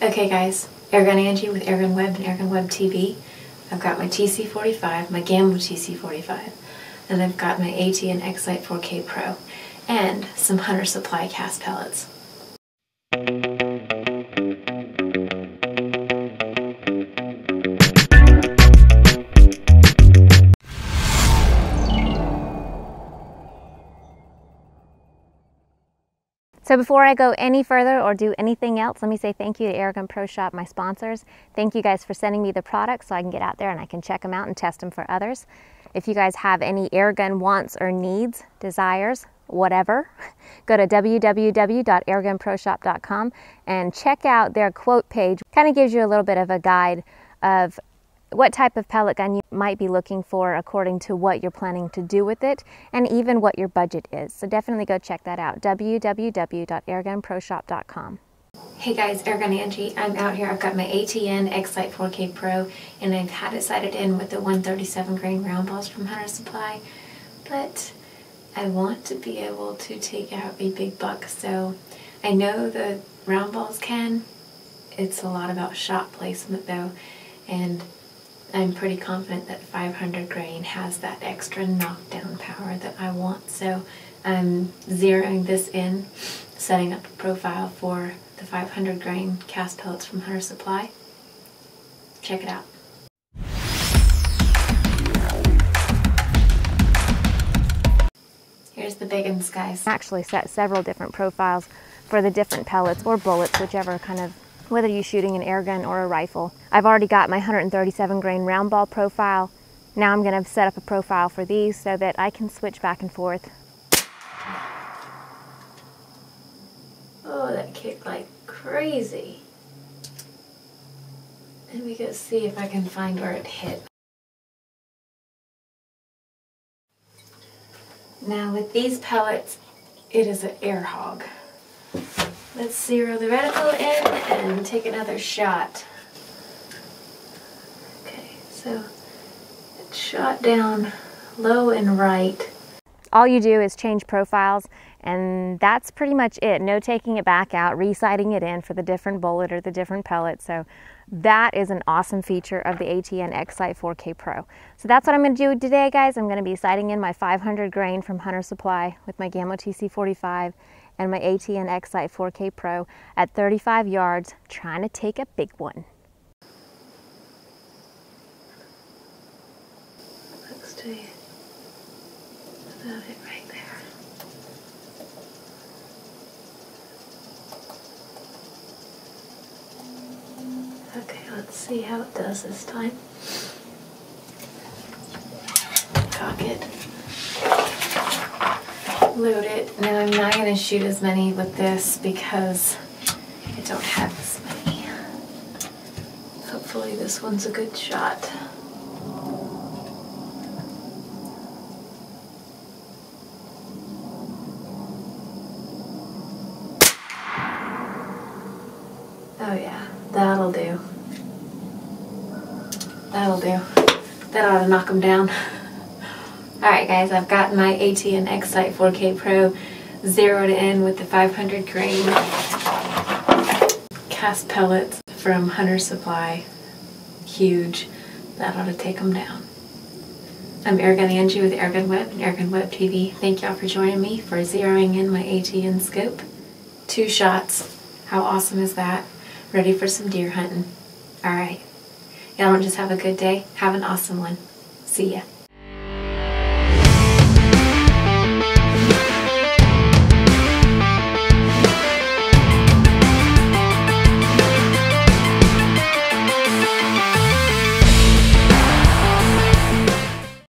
Okay guys, Airgun Angie with Airgun Web and Airgun Web TV. I've got my TC-45, my Gamo TC-45, and I've got my ATN X-Sight 4K Pro, and some Hunter's Supply cast pellets. So before I go any further or do anything else, let me say thank you to Airgun Pro Shop, my sponsors. Thank you guys for sending me the products so I can get out there and I can check them out and test them for others. If you guys have any Airgun wants or needs, desires, whatever, go to www.airgunproshop.com and check out their quote page. Kind of gives you a little bit of a guide of what type of pellet gun you might be looking for according to what you're planning to do with it and even what your budget is. So definitely go check that out, www.airgunproshop.com. Hey guys, Airgun Angie. I'm out here. I've got my ATN X-Sight 4K Pro and I've had it sighted in with the 137 grain round balls from Hunter's Supply, but I want to be able to take out a big buck. So I know the round balls can. It's a lot about shot placement though, and I'm pretty confident that 500 grain has that extra knockdown power that I want, so I'm zeroing this in, setting up a profile for the 500 grain cast pellets from Hunter's Supply. Check it out. Here's the big ones, guys. I actually set several different profiles for the different pellets or bullets, whichever kind of, whether you're shooting an air gun or a rifle. I've already got my 137 grain round ball profile. Now I'm going to set up a profile for these so that I can switch back and forth. Oh, that kicked like crazy. Let me go see if I can find where it hit. Now with these pellets, it is an air hog. Let's zero the reticle in and take another shot. Okay, so it shot down low and right. All you do is change profiles and that's pretty much it. No taking it back out, resighting it in for the different bullet or the different pellet. So that is an awesome feature of the ATN X-Sight 4K Pro. So that's what I'm going to do today, guys. I'm going to be sighting in my 500 grain from Hunter's Supply with my Gamo TC-45 and my ATN X-Sight 4K Pro at 35 yards, trying to take a big one. Looks to you. About it right there. Okay, let's see how it does this time. Cock it. Load it. Now I'm not going to shoot as many with this because I don't have as many. Hopefully this one's a good shot. Oh yeah, that'll do. That'll do. That ought to knock them down. Alright guys, I've got my ATN X-Sight 4K Pro zeroed in with the 500 grain cast pellets from Hunter's Supply. Huge. That ought to take them down. I'm Airgun Angie with Airgun Web and Airgun Web TV. Thank y'all for joining me for zeroing in my ATN scope. 2 shots. How awesome is that? Ready for some deer hunting. Alright. Y'all don't just have a good day, have an awesome one. See ya.